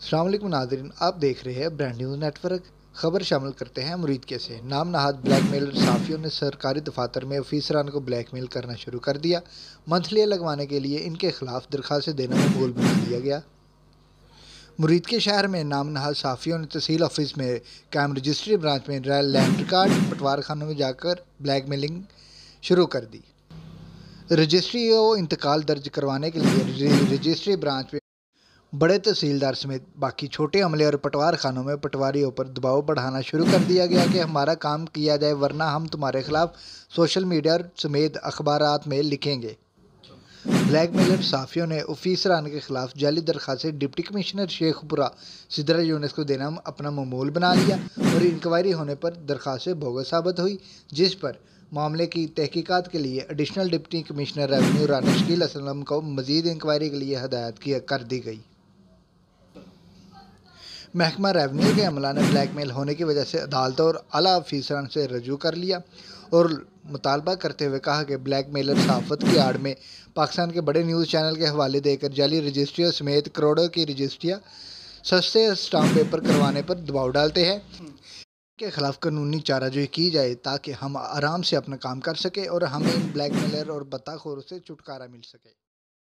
अस्सलाम वालेकुम नाज़रीन, आप देख रहे हैं ब्रांड न्यूज़ नेटवर्क। खबर शामिल करते हैं मुरीदके से। नाम नहाद ब्लैकमेलर साफियों ने सरकारी दफातर में ऑफिसरान को ब्लैकमेल करना शुरू कर दिया। मंथली लगवाने के लिए इनके खिलाफ दरख्वास्तें देना मकबूल बना दिया गया। मुरीदके शहर में नाम नहाद साफियों ने तहसील ऑफिस में कायम रजिस्ट्री ब्रांच में लैंड रिकॉर्ड पटवारखानों में जाकर ब्लैकमेलिंग शुरू कर दी। रजिस्ट्री और इंतकाल दर्ज करवाने के लिए रजिस्ट्री ब्रांच में बड़े तहसीलदार समेत बाकी छोटे अमले और पटवार खानों में पटवारियों पर दबाव बढ़ाना शुरू कर दिया गया कि हमारा काम किया जाए, वरना हम तुम्हारे खिलाफ सोशल मीडिया समेत अखबारात में लिखेंगे। ब्लैकमेलर साफियों ने ऑफिसरान के खिलाफ जाली दरखास्तें डिप्टी कमिश्नर शेखपुरा सिद्दीकी यूनुस को देना अपना मामूल बना लिया और इंक्वायरी होने पर दरखास्तें बोगस साबित हुई, जिस पर मामले की तहकीकात के लिए additional deputy commissioner revenue Rani Aslam को मजीद इंक्वायरी के लिए हदायत कर दी गई। महकमा रेवन्यू के अमला ने ब्लैकमेल होने की वजह से अदालत और आला अफसरान से रजू कर लिया और मुतालबा करते हुए कहा कि ब्लैकमेलर सहाफत की आड़ में पाकिस्तान के बड़े न्यूज़ चैनल के हवाले देकर जाली रजिस्ट्रियों समेत करोड़ों की रजिस्ट्रियाँ सस्ते स्टाम्प पेपर करवाने पर दबाव डालते हैं। इनके खिलाफ कानूनी चाराजोई की जाए ताकि हम आराम से अपना काम कर सकें और हमें ब्लैकमेलर और बताखोरों से छुटकारा मिल सके।